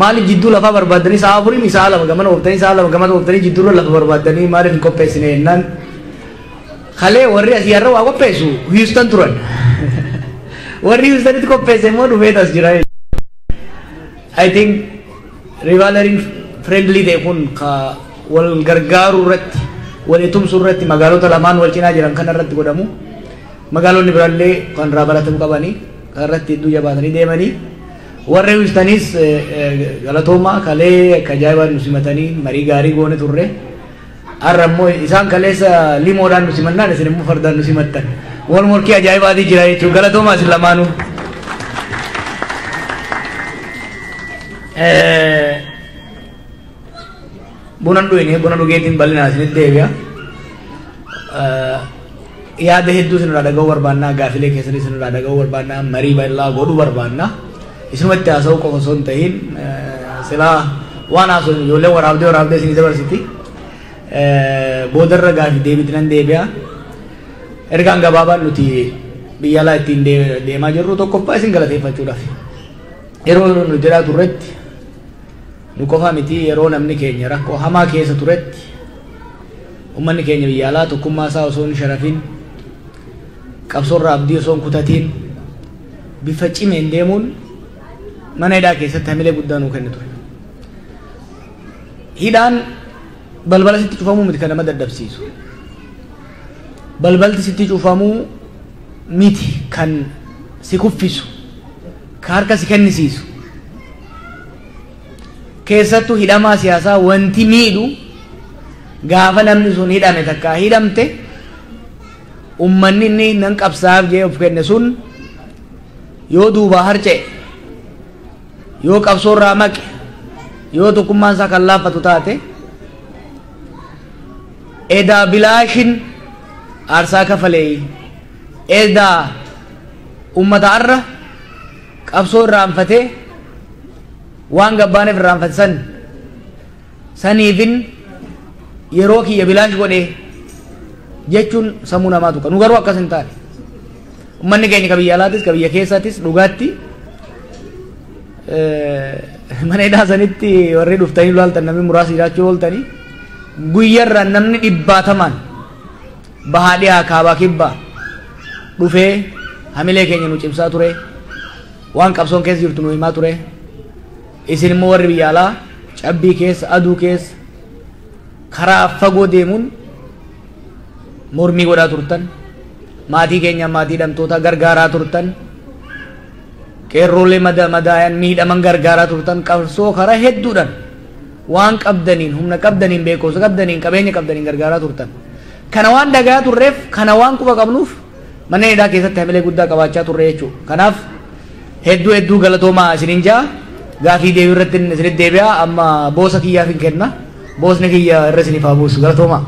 Maaliif jidduu lafaa barbaadanii sa'a afurii mi sa'a lama gamana ooftanii sa'a lama gamana ooftanii jidduu lafa barbaadanii maaliif qopheessine jennaan halee warri asii irra waa qopheessu Houston turan warri Houstonitti qopheesse immoo dhufeet as jira I think rivalariin friendly ta'e kun ka wal gargaaru irratti wal etumsu irratti magaalota lamaan wal cinaa jiran kana irratti godhamu magaalonni biraallee kan irraa baratamuu qabanii kan irratti hedduu jabaatanii deemanii warre wistanis galatoma kale kajaiba nusimatani mari gari gone turre arrammo isan kalesa limodan nusimanna ne sirmu fardan nusimattan wal morki ajaiba di jirai chu galatoma silamanu bonandu ini bonandu geetin balina sinit devya yaad heddu sinu rada gawar banna gafile kesari sinu rada gawar banna mari balla godu war banna ismat ta asau ko son tahin sila wana so yole warabde sini jabar siti bodar raga devi dinan devya erganga baba luti biyala tin de dema jirru to koppa singala te fatura yeroo nu jira turretti nu qofa miti yeroo namni keenya rakkoo hamaa keessa turretti ummanni keenya biyya alaa tokkummaa isaa osoo hin sharafin qabsoorra abdii osoo hin kutatiin bifa cimeen deemuun mana hidhaa keessatti hamilee guddaa nuu kenni ture. Hidhaan balbala sitti cufamuu miti kan nama daddabsiisu. Balbalti sitti cufamuu miti kan si kuffisu. Harka si kennisiisu keessattuu hidhamaa siyaasaa wanti miidhu gaafa namni sun hidhame takka hidhamte ummanni inni nan qabsaaf jee of kenne sun yoo duubaa harca'e yoo qabsoorraa maqe yoo tokkummaan isaa kan laaffatu taate edaa bilaashin aarsaa kafalee edaa ummata irra absor raamfate waan gabbaaneef raamfate saniifin yeroo kiyya bilaash godhe jechuun samuu namaa tuqa nu garuu akkas hin taane ummanni keenya ka biyya alaatis ka biyya keessatis dhugaatti mana hidhaa sanitti warri dhuftanii laaltan namni muraasa jiraachuu ooltanii guyyaarraa namni 100 bahaa dhiyaa kaabaa kibbaa dhufee hamilee keenya nu cimsaa ture. Wan kapson kes jirtu nu himaa ture isin immoo warri biyya alaa cabbii keessa aduu keessa karaa fagoo deemuun mormii godhaa turtan maatii keenya maatii hidhamtoota gargaaraa turtan qeerroolee madaayan miidhaman gargaaraa turtan qabsoo karaa hedduudhaan waan qabdaniin humna qabdaniin beekumsa qabdaniin qabeenya qabdaniin gargaaraa turtan kana waan dhagaa turreef kana waan quba qabnuuf mana hidhaa keessatti hamilee guddaa qabaachaa turre jechuudha. Kanaaf Heddu galatoomaa isin injaa gaafii deebii irratti isin deebi'aa amma boosa kiyyaaf hin kenna boosni kiyya irra isiniif haa buusu galatoomaa.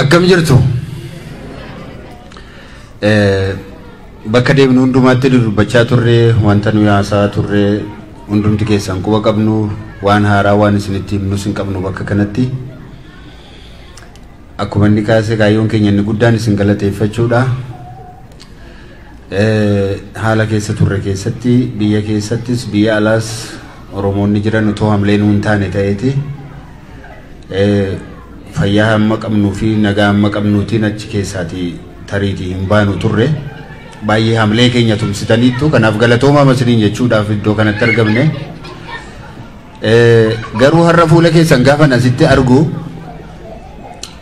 Akkam jirtu bakka deebinu hundumaatti dubbachaa turre wanta nuyi haasaa turre hundumti keessan quba qabnu waan haaraa waan isinitti nus hin qabnu bakka kanatti. Aku menikah sekayon kenya ngudan singgalate fachuda hala kesa turre kesati biya kesatis biya alas oromon nijiran uto hamle nuntane taeti fayah makam nufi naga makam nuti na cikesati tariti imbanu turre bayi hamle kenya tumsitan itu kan afgalatoma masrinya chuda fiddo kana tergamne garu harrafule kesan gafa nasitte argu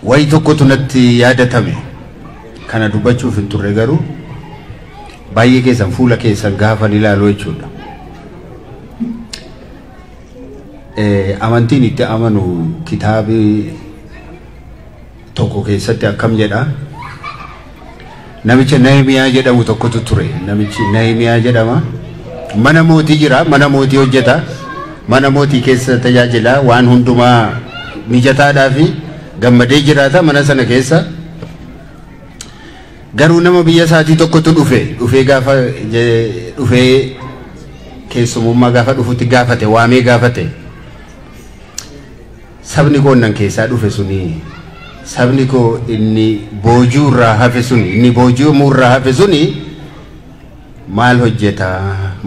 Wai toko tunati yada tame kana dubachu finture garu bayi kesan fula kesan gafa nila loichuda amantini te amanu kitabi toko kesate akam jeda namicha naimi ajeda utoko tuture namichi naimi ajeda ma mana moti jira mana moti ojeta mana moti kesate yajela wan hunduma mijata davi gammadee jiraata mana sana keessa garuu nama biyya isaatii tokkotu dhufee gaafa dhufee keessummaa gaafa dhufutti gaafate waamee gaafate sabni koo nan keessaa dhufe suni sabni koo inni boojuu irraa hafe suni inni boojuu irraa hafe suni maal hojjeta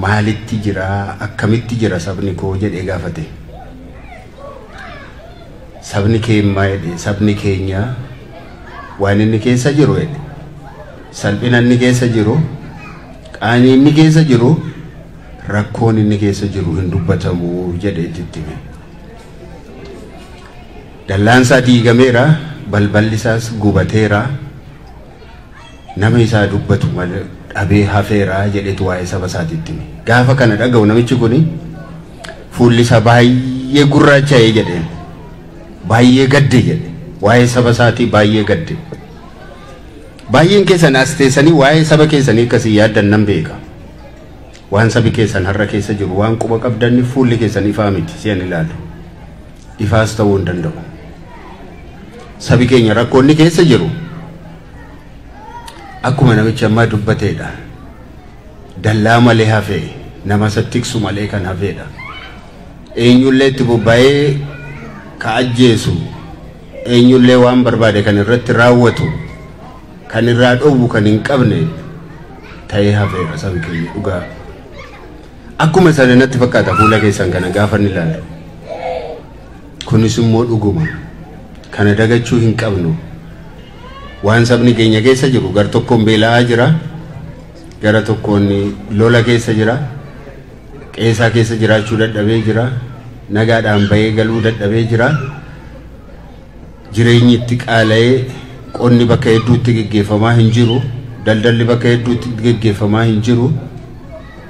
maalitti jira akkamitti jira sabni koo jedhee gaafate. Sabni keenya waan inni keessa jiru salphinaan inni keessa jiru qaanii inni keessa jiru rakkoon inni keessa jiru hin dubbatamu jedhee itti hime dallaan isaa diigameera balballi isaas gubateera nama isaa dubbatu malee abee hafeera jedhetu waa'ee saba isaatiitti gaafa kana dhaga'u namichi kun fuulli isaa baay'ee gurraacha'ee jedheen baay'ee gadde jedhe waa'ee saba isaatii baay'ee gadde baay'een keessan as teessanii waa'ee saba keessanii akkasii yaaddan nan beeka waan sabi keessan har'a keessa jiru waan quba qabdanni fuulli keessan ifaa miti si'an ilaalu ifaas ta'uu hin danda'u. Sabi keenya rakkoonni keessa jiru akkuma namichi ammaa dubbateedha. Dallaa malee hafee nama isa tiksu malee kan hafeedha. Eenyullee itti bobba'ee ka ajjeesu eenyullee waan barbaade kan irratti raawwatu kan irraa dhowwu kan hin qabne ta'ee hafeera sabi keenya dhugaa. Akkuma sana natti fakkaata fuula keessan kana gaafa ni ilaala. Kunis immoo dhuguma kana dagachuu hin qabnu waan sabni keenya keessa jiru gar tokkoon beela'aa jira gara tokkoon lola keessa jira qeesaa keessa jiraachuu dadhabee jira nagaadhaan bahee galuu dadhabee jira jireenyi itti qaala'ee qonni bakka hedduutti gaggeeffamaa hin jiru daldalli bakka hedduutti gaggeeffamaa hin jiru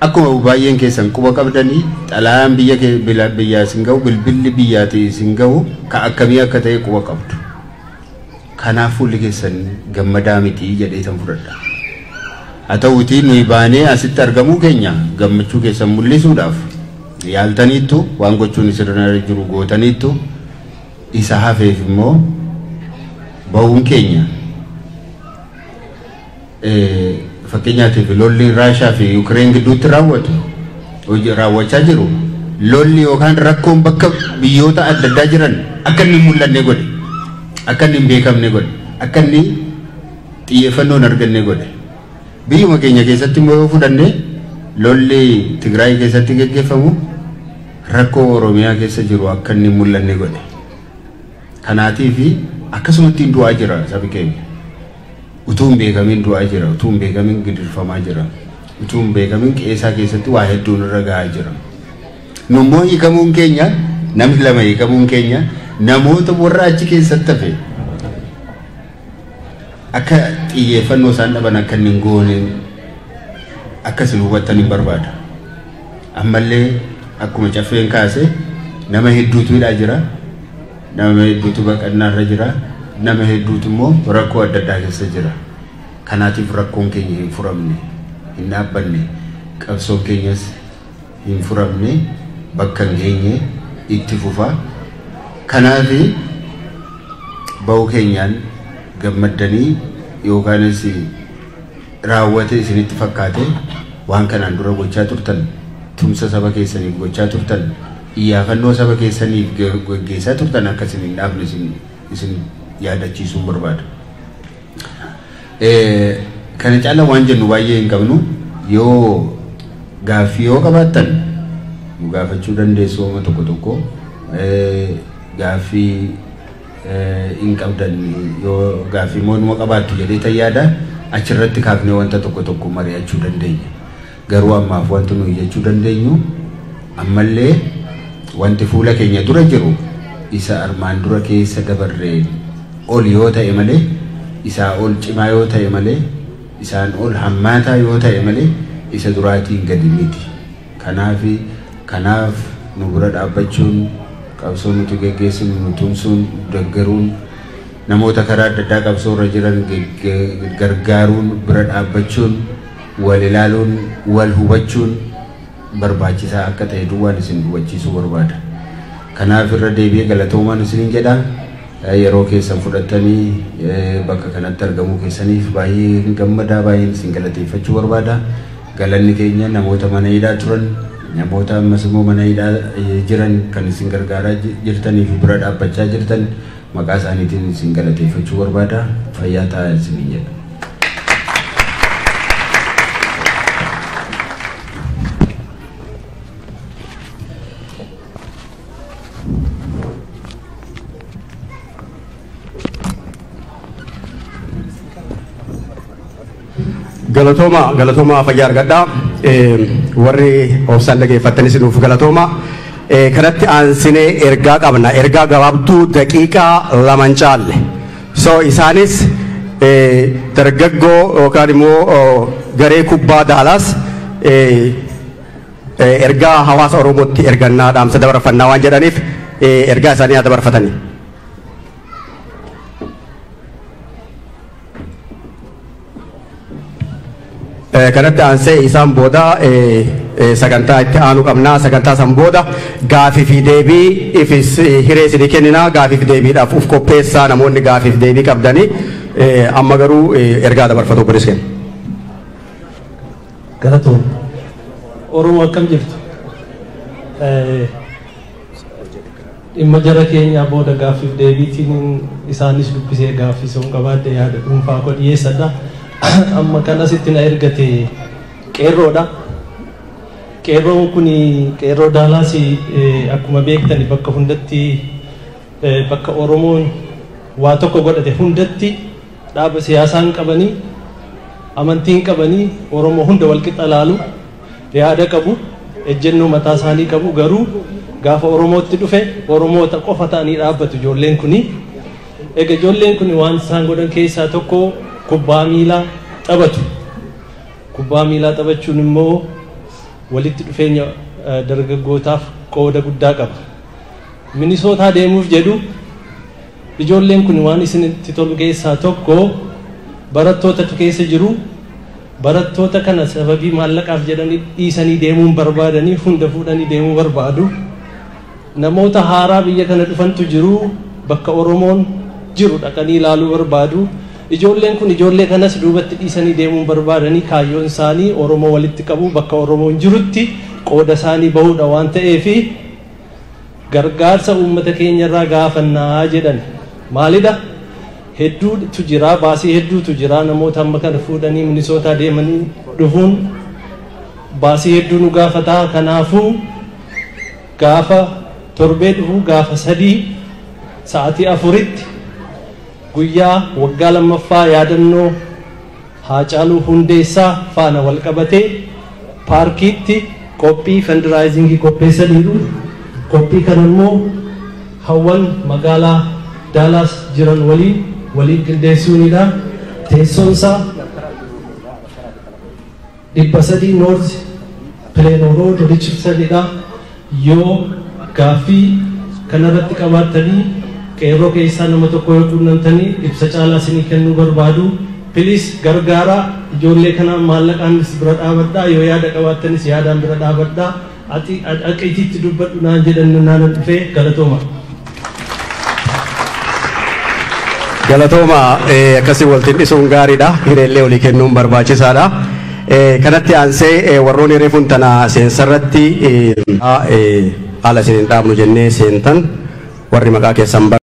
akkuma baay'een keessan quba qabdanii xalaan biyya kee biyya singa'u bilbilli biyyaatii singa'u ka akkamii akka ta'e quba qabdu kanaaf fuulli keessan gammadaa miti jedhee san fudhadha haa ta'uutii nuyi baanee asitti argamuu keenya gammachuu keessan mul'isuudhaaf yaaltaniittu waan gochuun sirna jiru gootaniittu isa hafeef immoo ba'uun keenya fakkeenyaatiif lolli Raashiyaa fi Yuukireen gidduutti raawwachaa jiru lolli yookaan rakkoon bakka biyyoota adda addaa jiran akka inni hin mul'anne godhe akka inni hin beekamne godhe akka inni xiyyeeffannoon arganne godhe biyyuma keenya keessatti immoo yoo fudhanne lolli Tigraay keessatti gaggeeffamu rakkoo Oromiyaa keessa jiru akka inni hin mul'anne godhe kanaatiif akkasumatti du'aa jira sabi keenya. Utuun beekamin du'aa jira, utuun beekamin gidirfamaa jira, utuun beekamin qeesaa keessatti waa hedduun irra gahaa jira. Nummoo hiikamuun keenya, namni lama hiikamuun keenya, namoota warra achi keessatti hafe akka xiyyeeffannoo isaan dhaban akka hin goone akkasii hubattan hin barbaada. Ammallee akkuma caffeen kaase nama hedduutu hidhaa jira, nama hedduutu baqannaarra jira. Nama hedduutu immoo rakkoo adda addaa keessa jira. Kanaatiif rakkoon keenya hin furamne, hin dhaabbanne, qabsoon keenyas hin furamne, bakka hin geenye itti fufa. Kanaaf ba'uu keenyaan gammaddanii yookaanis raawwate isinitti fakkaate waan kanaan dura gochaa turtan, tumsa saba keessaniif gochaa turtan, iyyaafannoo saba keessaniif gaggeessaa turtan akkasiin hin dhaabne isin yaadachiisuu barbaada. Kana caala waan jennu baay'ee hin qabnu yoo gaaffii yoo qabaattan nu gaafachuu dandeessu amma tokko tokko gaaffii hin qabdan yoo gaaffii moonuma qabaattu jedhee tayyaada achirratti kaafnee wanta tokko tokko mari'achuu dandeenya. Garuu ammaaf wanti nuyi jechuu dandeenyu ammallee wanti fuula keenya dura jiru isa armaan dura keessa dabarree ol yoo ta'e malee isaa ol cimaa yoo ta'e malee isaan ol hammaataa yoo ta'e malee isa duraatiin gadi miti. Kanaaf nu bira dhaabbachuun qabsoo nuti geggeessinu nu tumsuun doggaruun namoota karaa adda addaa qabsoo irra jiran gargaaruun bira dhaabbachuun wal ilaaluun wal hubachuun barbaachisaa akka ta'e duwwaan isin hubachiisuu barbaada. Kanaaf irra deebi'ee galatoomaan isiniin jedha. Yeroo keessan fudhattanii bakka kanatti argamuu keessaniif baay'ee gammadaa baay'een isin galateeffachuu barbaada. Galanni keenya namoota mana hidhaa turan namoota ammas immoo mana hidhaa jiran kan isin gargaaraa jirtanii fi bira dhaabbachaa jirtan maqaa isaaniitiin isin galateeffachuu barbaada. Fayyaa ta'aa isiniin jedha. Galatoma fayyaa argadhaa warri obsaan dhaggeeffattanis nuuf galatoma kanatti aansinee ergaa qabna ergaa gabaabtuu daqiiqaa laman caalle So isaanis dargaggoo yookaan immoo garee kubbaa daalaas ergaa hawaasa oromootti ergannaa dhaamsa dabarfannaa waan jedhaniif ergaa isaanii dabarfatanii. Kanatti aansee isaan booda sagantaa itti aanu qabnaa. Sagantaa san booda gaafiif deebii ifis hiree isinii kenninaa. Gaafiif deebiidhaaf uf qopheessaa namoonni gaafiif deebii qabdanii. Amma garuu ergaa dabarfatu bunis kennu. Galatoon Oromoo akkam jirtu? Dhimma jara keenyaa booda gaafiif deebiitiin isaanis dubbisee gaaffii sun qabaadde yaada dhuunfaa koo dhiyeessadha. Amma kan asitti na ergate qeerroodha. Qeerroon kun qeerroo Daalaas akkuma beektan bakka hundatti bakka Oromoon waa tokko godhate hundatti dhaaba siyaasaan qabanii amantiin qabanii Oromoo hunda wal qixa laalu yaada qabu ejjennoo mataa isaanii qabu garuu gaafa Oromootti dhufe Oromoota qofa ta'anii dhaabbatu ijoolleen kun. Egaa ijoolleen kun waan isaan godhan keessaa tokko kubbaa miilaa taphatu. Kubbaa miilaa taphachuun immoo walitti dhufeenya dargaggootaaf qooda guddaa qaba. Minisootaa deemuuf jedhu ijoolleen kun waan isinitti tolu keessaa tokko barattootatu keessa jiru. Barattoota kana sababii maallaqaaf jedhanii dhiisanii deemuun barbaadanii hunda fuudhanii deemuu barbaadu. Namoota haaraa biyya kana dhufantu jiru bakka Oromoon jiru dhaqanii ilaaluu barbaadu. Ijoolleen kun ijoollee kanas duubatti dhiisanii deemuun barbaadanii kaayyoon isaanii Oromoo walitti qabu bakka Oromoon jirutti qooda isaanii bahuudha waan ta'eef gargaarsa uummata keenyarraa gaafannaa jedhan maalidha? Hedduutu jira, baasii hedduutu jira. Namoota amma kana fuudhanii minisootaa deemanii dhufuun baasii hedduu nu gaafataa. Kanaafuu gaafa torbee dhufuu, gaafa 3 sa'aatii 4tti guyyaa waggaa lammaffaa yaadannoo Haacaaluu Hundeessaa faana wal qabatee paarkiitti qophii fundraisingii qopheessaniiru. Qophii kana immoo hawwan magaalaa Daalaas jiran waliin qindeessuunidha. Teessoon isaa 3 North Plano Road Richardsonidha. Yoo gaaffii kanarratti qabaatanii qeerroo keessaa nama tokko yoo qunnamtanii ibsa caalaa isinii kennuu barbaadu please gargaaraa. Ijoollee kana maallaqaanis bira dhaabadhaa. Yoo yaada qabaattanis yaadaan bira dhaabadhaa. Ati aqiitiitti dubbadhu naan jedhan naana dhufee galatooma. Galatooma akkasii waltiin dhisuun gaariidha. Hireellee olii kennuun barbaachisaadha. Kanatti aansee warroon hireefuun tana seensarratti haala isiniin dhaabnu jennee seentan warri maqaa keessan bara.